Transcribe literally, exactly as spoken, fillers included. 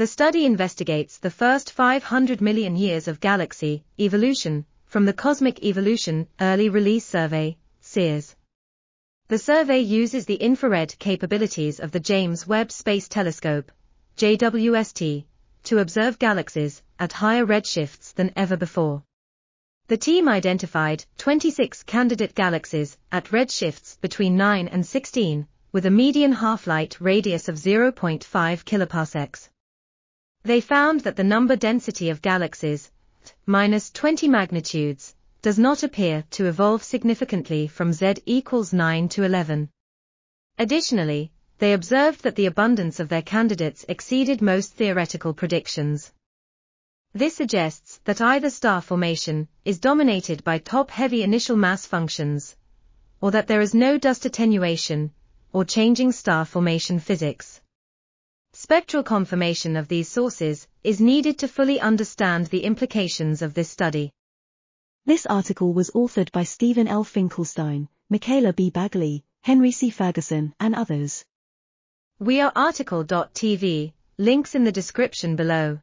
The study investigates the first five hundred million years of galaxy evolution from the Cosmic Evolution Early Release Survey, SEERS. The survey uses the infrared capabilities of the James Webb Space Telescope, J W S T, to observe galaxies at higher redshifts than ever before. The team identified twenty-six candidate galaxies at redshifts between nine and sixteen, with a median half-light radius of zero point five kiloparsecs. They found that the number density of galaxies, minus twenty magnitudes, does not appear to evolve significantly from Z equals nine to eleven. Additionally, they observed that the abundance of their candidates exceeded most theoretical predictions. This suggests that either star formation is dominated by top-heavy initial mass functions, or that there is no dust attenuation, or changing star formation physics. Spectral confirmation of these sources is needed to fully understand the implications of this study. This article was authored by Steven L. Finkelstein, Michaela B. Bagley, Henry C. Ferguson, and others. We are article dot T V, links in the description below.